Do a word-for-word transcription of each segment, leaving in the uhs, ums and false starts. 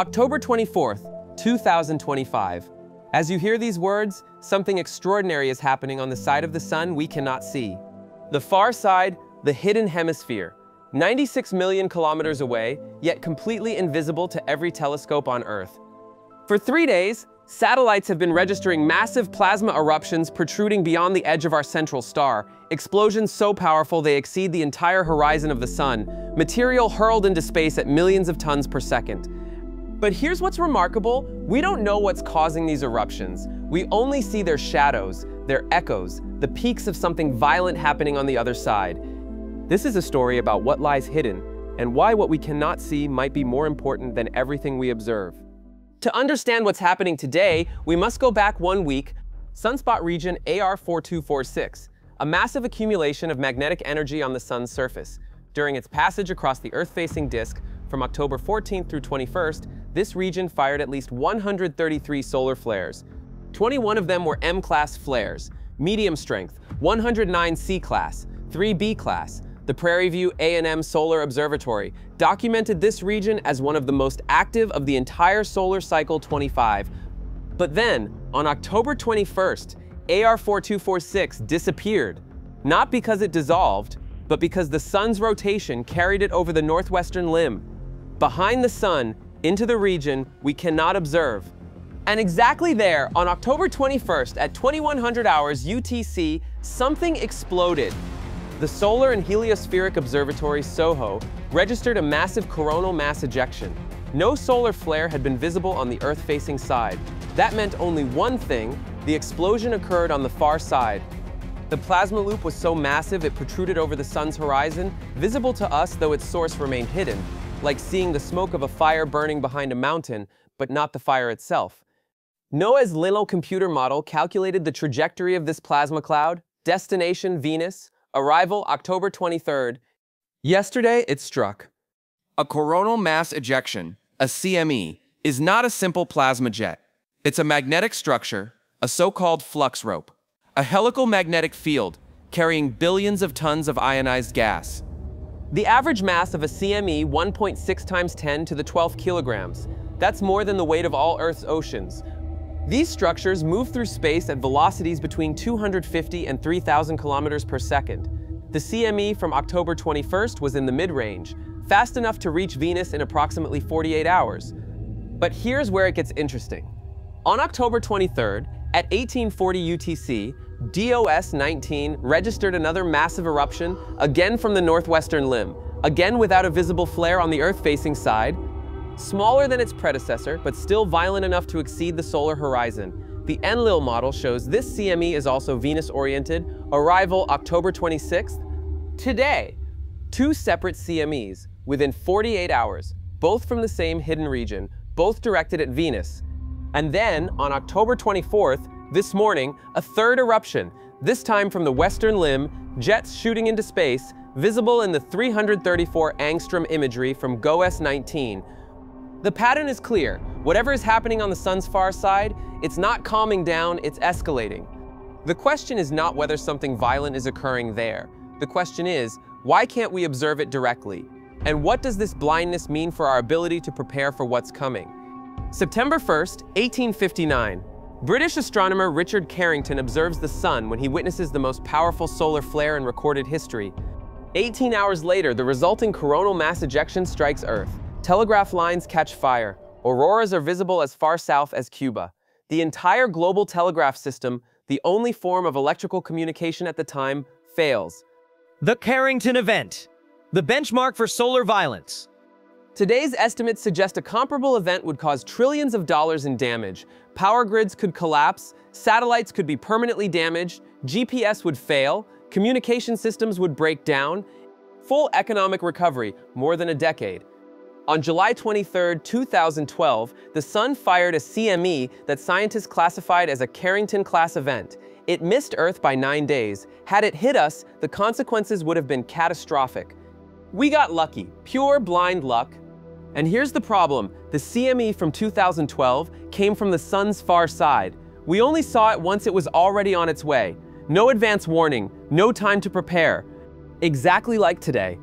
October twenty-fourth, two thousand twenty-five. As you hear these words, something extraordinary is happening on the side of the sun we cannot see. The far side, the hidden hemisphere, ninety-six million kilometers away, yet completely invisible to every telescope on Earth. For three days, satellites have been registering massive plasma eruptions protruding beyond the edge of our central star, explosions so powerful they exceed the entire horizon of the sun, material hurled into space at millions of tons per second. But here's what's remarkable, we don't know what's causing these eruptions. We only see their shadows, their echoes, the peaks of something violent happening on the other side. This is a story about what lies hidden and why what we cannot see might be more important than everything we observe. To understand what's happening today, we must go back one week, sunspot region A R forty-two forty-six, a massive accumulation of magnetic energy on the sun's surface. During its passage across the Earth-facing disk, from October fourteenth through twenty-first, this region fired at least one hundred thirty-three solar flares. twenty-one of them were M class flares, medium strength, one hundred nine C class, three B class. The Prairie View A and M Solar Observatory documented this region as one of the most active of the entire solar cycle twenty-five. But then, on October twenty-first, A R forty-two forty-six disappeared, not because it dissolved, but because the sun's rotation carried it over the northwestern limb, behind the sun, into the region we cannot observe. And exactly there, on October twenty-first at twenty-one hundred hours U T C, something exploded. The Solar and Heliospheric Observatory, SOHO, registered a massive coronal mass ejection. No solar flare had been visible on the Earth-facing side. That meant only one thing, the explosion occurred on the far side. The plasma loop was so massive it protruded over the sun's horizon, visible to us though its source remained hidden, like seeing the smoke of a fire burning behind a mountain, but not the fire itself. NOAA's Enlil computer model calculated the trajectory of this plasma cloud, destination Venus, arrival October twenty-third. Yesterday, it struck. A coronal mass ejection, a C M E, is not a simple plasma jet. It's a magnetic structure, a so-called flux rope, a helical magnetic field carrying billions of tons of ionized gas. The average mass of a C M E, one point six times ten to the twelfth kilograms. That's more than the weight of all Earth's oceans. These structures move through space at velocities between two hundred fifty and three thousand kilometers per second. The C M E from October twenty-first was in the mid-range, fast enough to reach Venus in approximately forty-eight hours. But here's where it gets interesting. On October twenty-third, at eighteen forty U T C, GOES nineteen registered another massive eruption, again from the northwestern limb, again without a visible flare on the Earth-facing side. Smaller than its predecessor, but still violent enough to exceed the solar horizon. The Enlil model shows this C M E is also Venus-oriented, arrival October twenty-sixth. Today, two separate C M Es within forty-eight hours, both from the same hidden region, both directed at Venus. And then, on October twenty-fourth, this morning, a third eruption, this time from the western limb, jets shooting into space, visible in the three hundred thirty-four angstrom imagery from GOES nineteen. The pattern is clear. Whatever is happening on the sun's far side, it's not calming down, it's escalating. The question is not whether something violent is occurring there. The question is, why can't we observe it directly? And what does this blindness mean for our ability to prepare for what's coming? September first, eighteen fifty-nine. British astronomer Richard Carrington observes the sun when he witnesses the most powerful solar flare in recorded history. eighteen hours later, the resulting coronal mass ejection strikes Earth. Telegraph lines catch fire. Auroras are visible as far south as Cuba. The entire global telegraph system, the only form of electrical communication at the time, fails. The Carrington Event, the benchmark for solar violence. Today's estimates suggest a comparable event would cause trillions of dollars in damage. Power grids could collapse, satellites could be permanently damaged, G P S would fail, communication systems would break down, full economic recovery, more than a decade. On July twenty-third, two thousand twelve, the sun fired a C M E that scientists classified as a Carrington-class event. It missed Earth by nine days. Had it hit us, the consequences would have been catastrophic. We got lucky, pure blind luck. And here's the problem. The C M E from two thousand twelve came from the sun's far side. We only saw it once it was already on its way. No advance warning, no time to prepare. Exactly like today.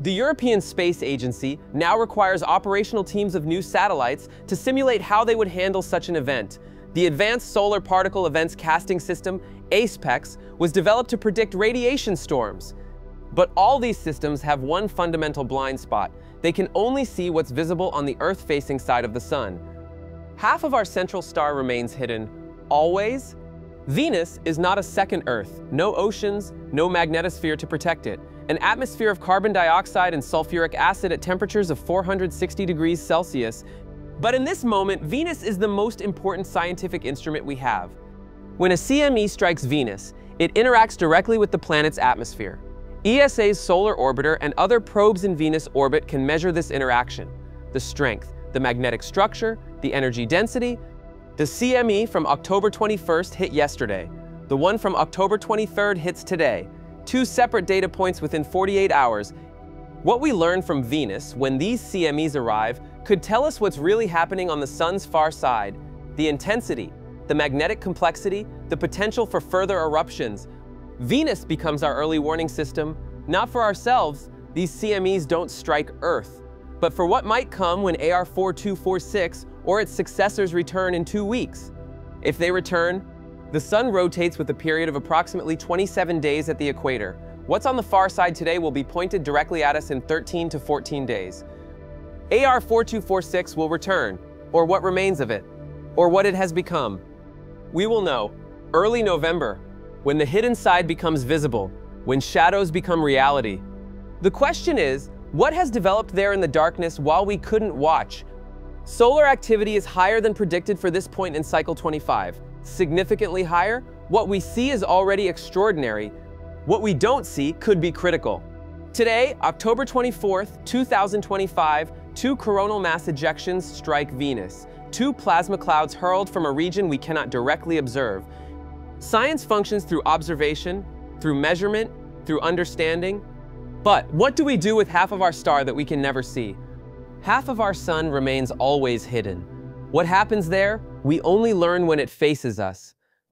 The European Space Agency now requires operational teams of new satellites to simulate how they would handle such an event. The Advanced Solar Particle Events Casting System, ASPEX, was developed to predict radiation storms. But all these systems have one fundamental blind spot. They can only see what's visible on the Earth-facing side of the Sun. Half of our central star remains hidden, always. Venus is not a second Earth, no oceans, no magnetosphere to protect it. An atmosphere of carbon dioxide and sulfuric acid at temperatures of four hundred sixty degrees Celsius. But in this moment, Venus is the most important scientific instrument we have. When a C M E strikes Venus, it interacts directly with the planet's atmosphere. E S A's Solar Orbiter and other probes in Venus orbit can measure this interaction, the strength, the magnetic structure, the energy density. The C M E from October twenty-first hit yesterday. The one from October twenty-third hits today. Two separate data points within forty-eight hours. What we learn from Venus when these C M Es arrive could tell us what's really happening on the Sun's far side, the intensity, the magnetic complexity, the potential for further eruptions. Venus becomes our early warning system, not for ourselves. These C M Es don't strike Earth, but for what might come when A R forty-two forty-six or its successors return in two weeks. If they return, the Sun rotates with a period of approximately twenty-seven days at the equator. What's on the far side today will be pointed directly at us in thirteen to fourteen days. A R forty-two forty-six will return, or what remains of it, or what it has become. We will know, early November, when the hidden side becomes visible, when shadows become reality. The question is, what has developed there in the darkness while we couldn't watch? Solar activity is higher than predicted for this point in cycle twenty-five. Significantly higher. What we see is already extraordinary. What we don't see could be critical. Today, October twenty-fourth, two thousand twenty-five, two coronal mass ejections strike Venus. Two plasma clouds hurled from a region we cannot directly observe. Science functions through observation, through measurement, through understanding. But what do we do with half of our star that we can never see? Half of our sun remains always hidden. What happens there, we only learn when it faces us.